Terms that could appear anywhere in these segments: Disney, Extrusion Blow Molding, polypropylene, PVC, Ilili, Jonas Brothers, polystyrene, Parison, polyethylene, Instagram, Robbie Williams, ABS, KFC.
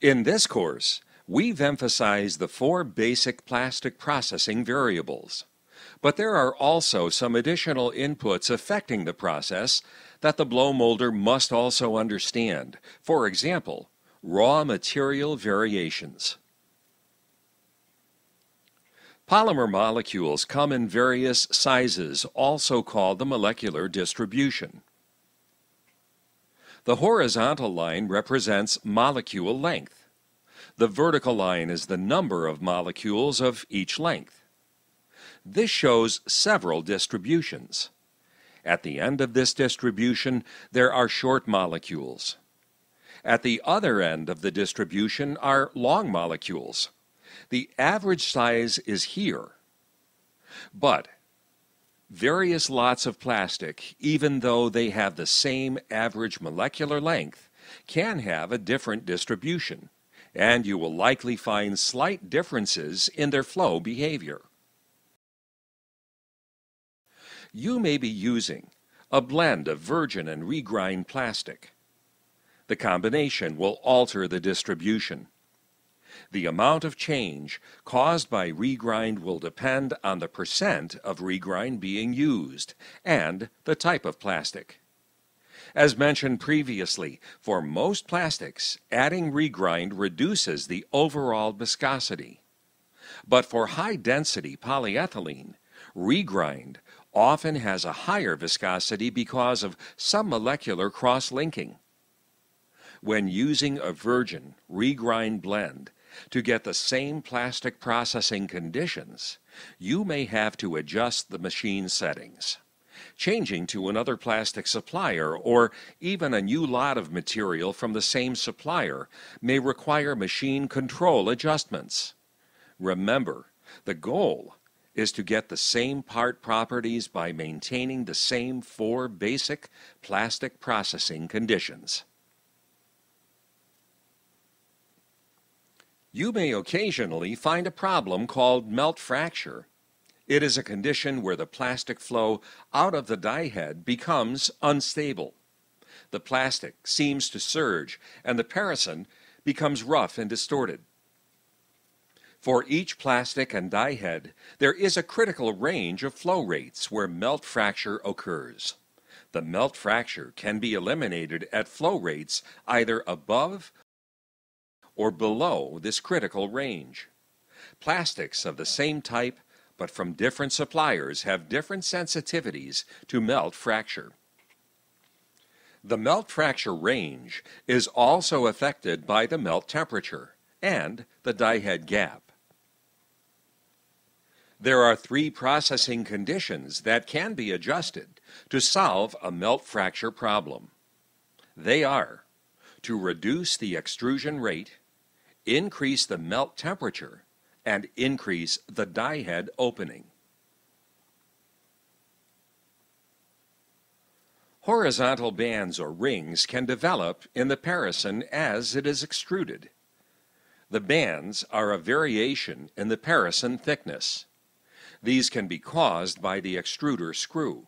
In this course, we've emphasized the four basic plastic processing variables, but there are also some additional inputs affecting the process that the blow molder must also understand. For example, raw material variations. Polymer molecules come in various sizes, also called the molecular distribution. The horizontal line represents molecule length. The vertical line is the number of molecules of each length. This shows several distributions. At the end of this distribution, there are short molecules. At the other end of the distribution are long molecules. The average size is here. But various lots of plastic, even though they have the same average molecular length, can have a different distribution, and you will likely find slight differences in their flow behavior. You may be using a blend of virgin and regrind plastic. The combination will alter the distribution. The amount of change caused by regrind will depend on the percent of regrind being used and the type of plastic. As mentioned previously, for most plastics, adding regrind reduces the overall viscosity. But for high-density polyethylene, regrind often has a higher viscosity because of some molecular cross-linking. When using a virgin regrind blend to get the same plastic processing conditions, you may have to adjust the machine settings. Changing to another plastic supplier or even a new lot of material from the same supplier may require machine control adjustments. Remember, the goal is to get the same part properties by maintaining the same four basic plastic processing conditions. You may occasionally find a problem called melt fracture. It is a condition where the plastic flow out of the die head becomes unstable. The plastic seems to surge and the parison becomes rough and distorted. For each plastic and die head, there is a critical range of flow rates where melt fracture occurs. The melt fracture can be eliminated at flow rates either above or below this critical range. Plastics of the same type but from different suppliers have different sensitivities to melt fracture. The melt fracture range is also affected by the melt temperature and the die head gap. There are three processing conditions that can be adjusted to solve a melt fracture problem. They are to reduce the extrusion rate, increase the melt temperature, and increase the die head opening. Horizontal bands or rings can develop in the parison as it is extruded. The bands are a variation in the parison thickness. These can be caused by the extruder screw.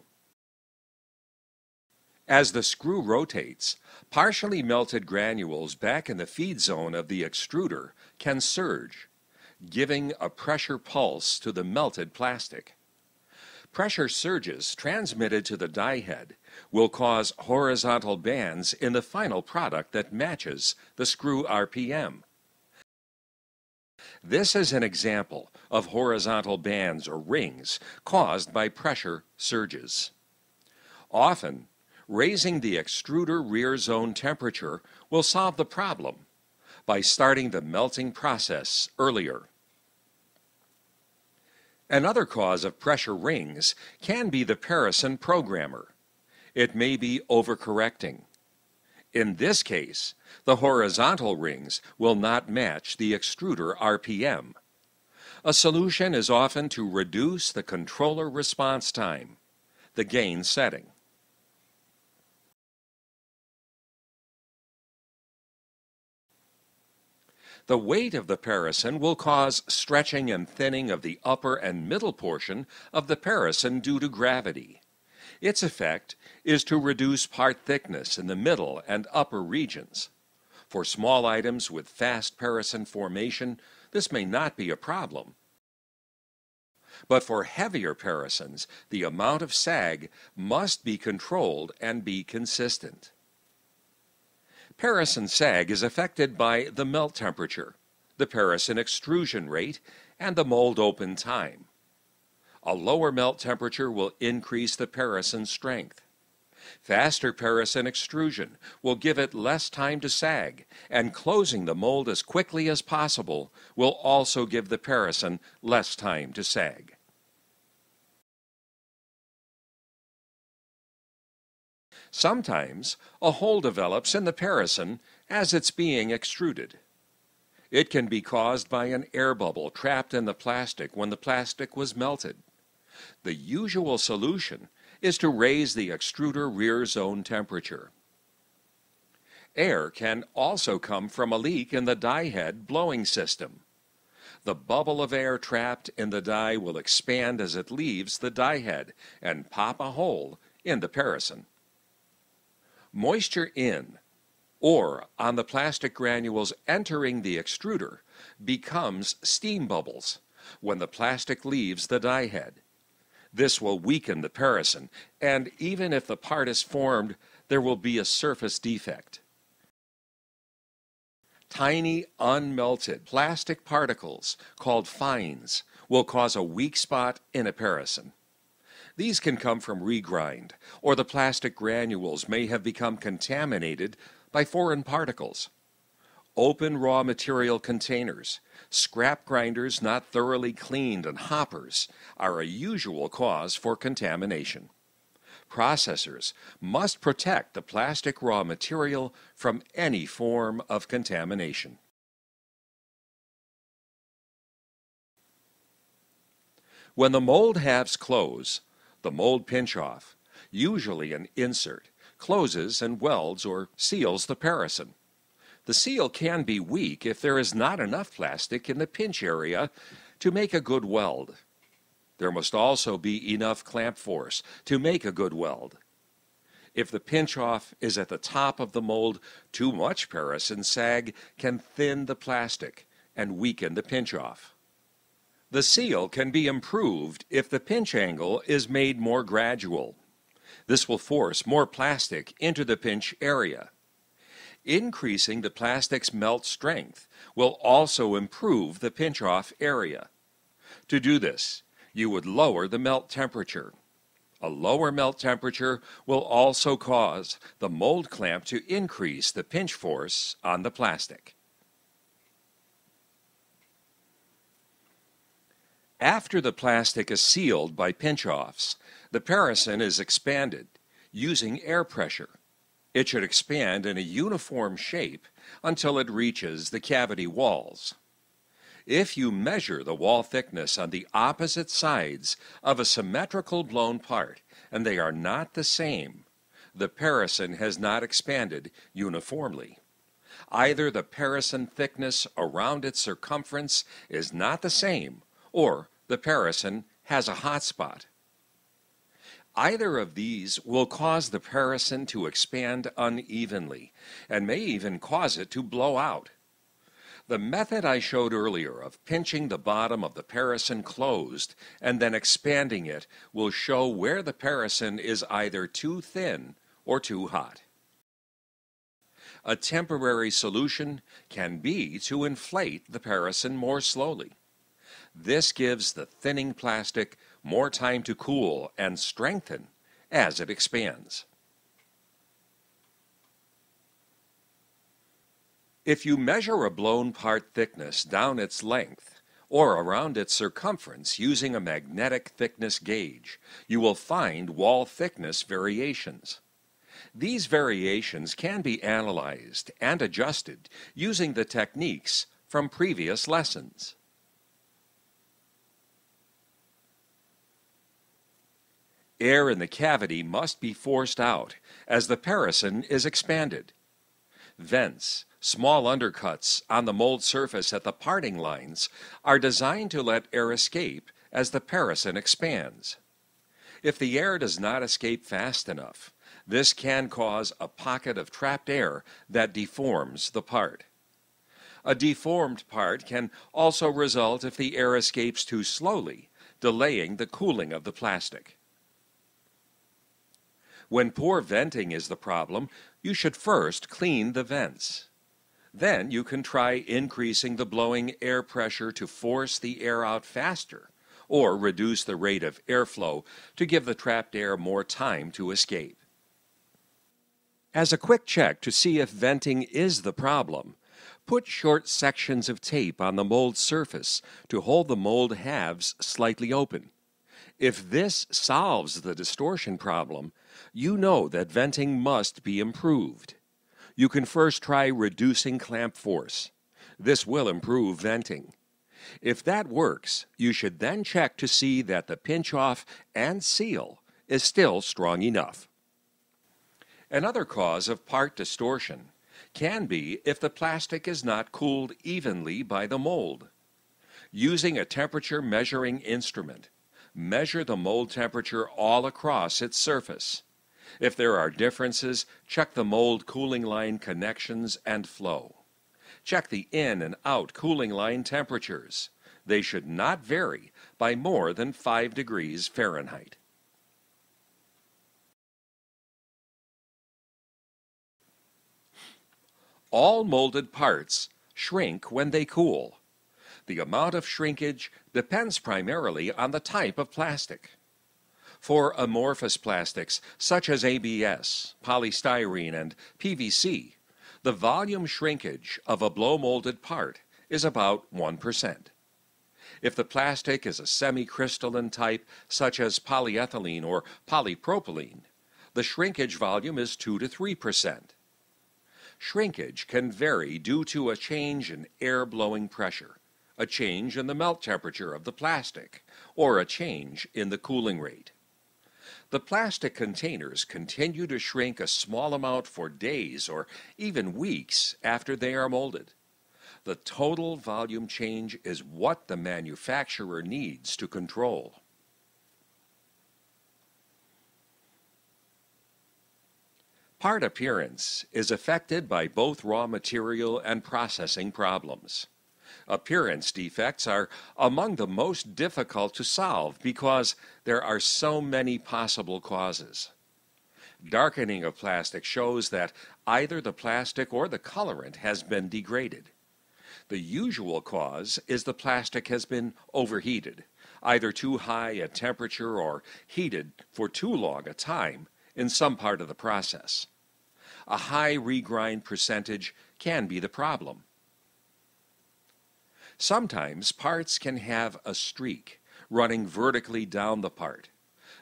As the screw rotates, partially melted granules back in the feed zone of the extruder can surge, giving a pressure pulse to the melted plastic. Pressure surges transmitted to the die head will cause horizontal bands in the final product that matches the screw RPM. This is an example of horizontal bands or rings caused by pressure surges. Often, raising the extruder rear zone temperature will solve the problem by starting the melting process earlier. Another cause of pressure rings can be the parison programmer. It may be overcorrecting. In this case, the horizontal rings will not match the extruder RPM. A solution is often to reduce the controller response time, the gain setting. The weight of the parison will cause stretching and thinning of the upper and middle portion of the parison due to gravity. Its effect is to reduce part thickness in the middle and upper regions. For small items with fast Parison formation, this may not be a problem. But for heavier Parisons, the amount of sag must be controlled and be consistent. Parison sag is affected by the melt temperature, the Parison extrusion rate, and the mold open time. A lower melt temperature will increase the Parison strength. Faster Parison extrusion will give it less time to sag, and closing the mold as quickly as possible will also give the Parison less time to sag. Sometimes a hole develops in the Parison as it's being extruded. It can be caused by an air bubble trapped in the plastic when the plastic was melted. The usual solution is to raise the extruder rear zone temperature. Air can also come from a leak in the die head blowing system. The bubble of air trapped in the die will expand as it leaves the die head and pop a hole in the Parison. Moisture in or on the plastic granules entering the extruder becomes steam bubbles when the plastic leaves the die head. This will weaken the Parison, and even if the part is formed, there will be a surface defect. Tiny unmelted plastic particles, called fines, will cause a weak spot in a Parison. These can come from regrind, or the plastic granules may have become contaminated by foreign particles. Open raw material containers, scrap grinders not thoroughly cleaned, and hoppers are a usual cause for contamination. Processors must protect the plastic raw material from any form of contamination. When the mold halves close, the mold pinch-off, usually an insert, closes and welds or seals the Parison. The seal can be weak if there is not enough plastic in the pinch area to make a good weld. There must also be enough clamp force to make a good weld. If the pinch-off is at the top of the mold, too much Parison sag can thin the plastic and weaken the pinch-off. The seal can be improved if the pinch angle is made more gradual. This will force more plastic into the pinch area. Increasing the plastic's melt strength will also improve the pinch-off area. To do this, you would lower the melt temperature. A lower melt temperature will also cause the mold clamp to increase the pinch force on the plastic. After the plastic is sealed by pinch-offs, the Parison is expanded using air pressure. It should expand in a uniform shape until it reaches the cavity walls. If you measure the wall thickness on the opposite sides of a symmetrical blown part and they are not the same, the Parison has not expanded uniformly. Either the Parison thickness around its circumference is not the same, or the Parison has a hot spot. Either of these will cause the Parison to expand unevenly and may even cause it to blow out. The method I showed earlier of pinching the bottom of the Parison closed and then expanding it will show where the Parison is either too thin or too hot. A temporary solution can be to inflate the Parison more slowly. This gives the thinning plastic more time to cool and strengthen as it expands. If you measure a blown part thickness down its length or around its circumference using a magnetic thickness gauge, you will find wall thickness variations. These variations can be analyzed and adjusted using the techniques from previous lessons. Air in the cavity must be forced out as the Parison is expanded. Vents, small undercuts on the mold surface at the parting lines, are designed to let air escape as the Parison expands. If the air does not escape fast enough, This can cause a pocket of trapped air that deforms the part. A deformed part can also result if the air escapes too slowly, delaying the cooling of the plastic. When poor venting is the problem, you should first clean the vents. Then you can try increasing the blowing air pressure to force the air out faster, or reduce the rate of airflow to give the trapped air more time to escape. As a quick check to see if venting is the problem, put short sections of tape on the mold surface to hold the mold halves slightly open. If this solves the distortion problem, you know that venting must be improved. You can first try reducing clamp force. This will improve venting. If that works, you should then check to see that the pinch-off and seal is still strong enough. Another cause of part distortion can be if the plastic is not cooled evenly by the mold. Using a temperature measuring instrument, measure the mold temperature all across its surface. If there are differences, check the mold cooling line connections and flow. Check the in and out cooling line temperatures. They should not vary by more than 5 degrees Fahrenheit. All molded parts shrink when they cool. The amount of shrinkage depends primarily on the type of plastic. For amorphous plastics such as ABS, polystyrene, and PVC, the volume shrinkage of a blow-molded part is about 1%. If the plastic is a semi-crystalline type such as polyethylene or polypropylene, the shrinkage volume is 2 to 3%. Shrinkage can vary due to a change in air blowing pressure, a change in the melt temperature of the plastic, or a change in the cooling rate. The plastic containers continue to shrink a small amount for days or even weeks after they are molded. The total volume change is what the manufacturer needs to control. Part appearance is affected by both raw material and processing problems. Appearance defects are among the most difficult to solve because there are so many possible causes. Darkening of plastic shows that either the plastic or the colorant has been degraded. The usual cause is the plastic has been overheated, either too high a temperature or heated for too long a time in some part of the process. A high regrind percentage can be the problem. Sometimes parts can have a streak running vertically down the part.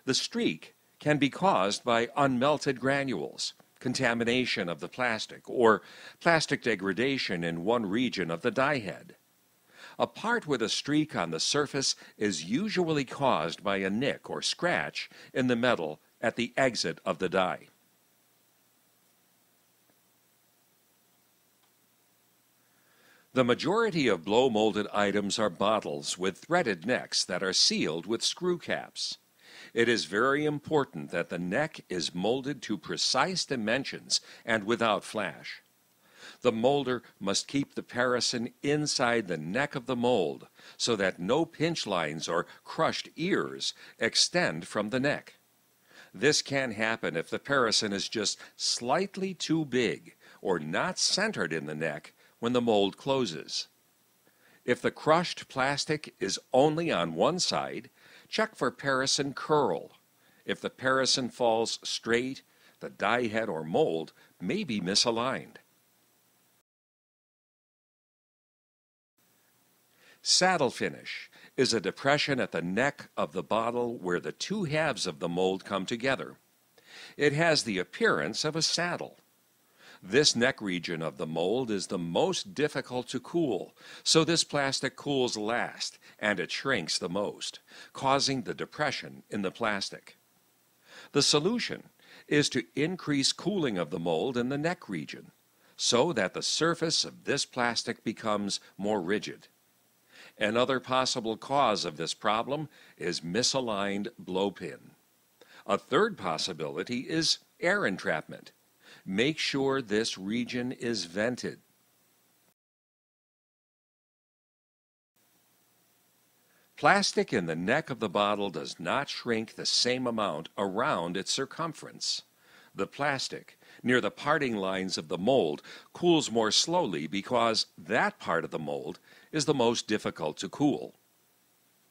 The streak can be caused by unmelted granules, contamination of the plastic, or plastic degradation in one region of the die head. A part with a streak on the surface is usually caused by a nick or scratch in the metal at the exit of the die. The majority of blow-molded items are bottles with threaded necks that are sealed with screw caps. It is very important that the neck is molded to precise dimensions and without flash. The molder must keep the parison inside the neck of the mold so that no pinch lines or crushed ears extend from the neck. This can happen if the parison is just slightly too big or not centered in the neck when the mold closes. If the crushed plastic is only on one side, check for parison curl. If the parison falls straight, the die head or mold may be misaligned. Saddle finish is a depression at the neck of the bottle where the two halves of the mold come together. It has the appearance of a saddle. This neck region of the mold is the most difficult to cool, so this plastic cools last and it shrinks the most, causing the depression in the plastic. The solution is to increase cooling of the mold in the neck region so that the surface of this plastic becomes more rigid. Another possible cause of this problem is misaligned blowpin. A third possibility is air entrapment. Make sure this region is vented. Plastic in the neck of the bottle does not shrink the same amount around its circumference. The plastic near the parting lines of the mold cools more slowly because that part of the mold is the most difficult to cool.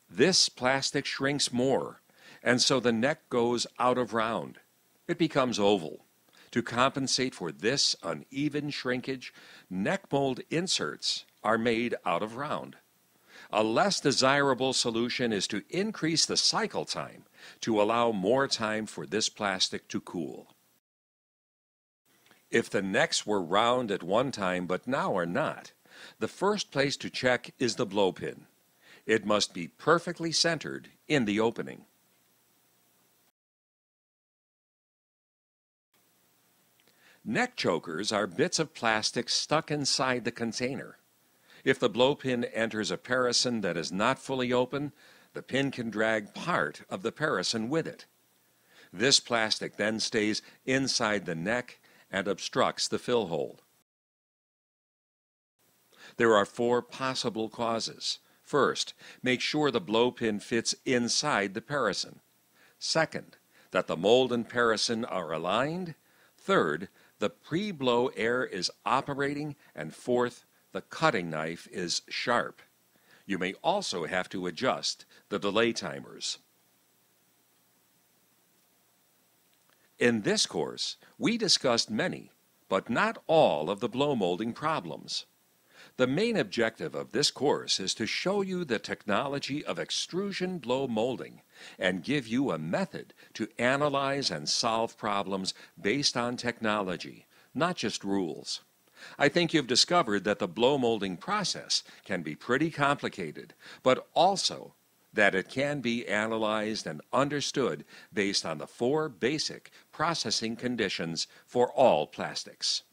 This plastic shrinks more, and so the neck goes out of round. It becomes oval. To compensate for this uneven shrinkage, neck mold inserts are made out of round. A less desirable solution is to increase the cycle time to allow more time for this plastic to cool. If the necks were round at one time but now are not, the first place to check is the blow pin. It must be perfectly centered in the opening. Neck chokers are bits of plastic stuck inside the container. If the blow pin enters a parison that is not fully open, the pin can drag part of the parison with it. This plastic then stays inside the neck and obstructs the fill hole. There are four possible causes. First, make sure the blow pin fits inside the parison. Second, that the mold and parison are aligned. Third, the pre-blow air is operating. And fourth, the cutting knife is sharp. You may also have to adjust the delay timers. In this course, we discussed many, but not all of the blow molding problems. The main objective of this course is to show you the technology of extrusion blow molding and give you a method to analyze and solve problems based on technology, not just rules. I think you've discovered that the blow molding process can be pretty complicated, but also that it can be analyzed and understood based on the four basic processing conditions for all plastics.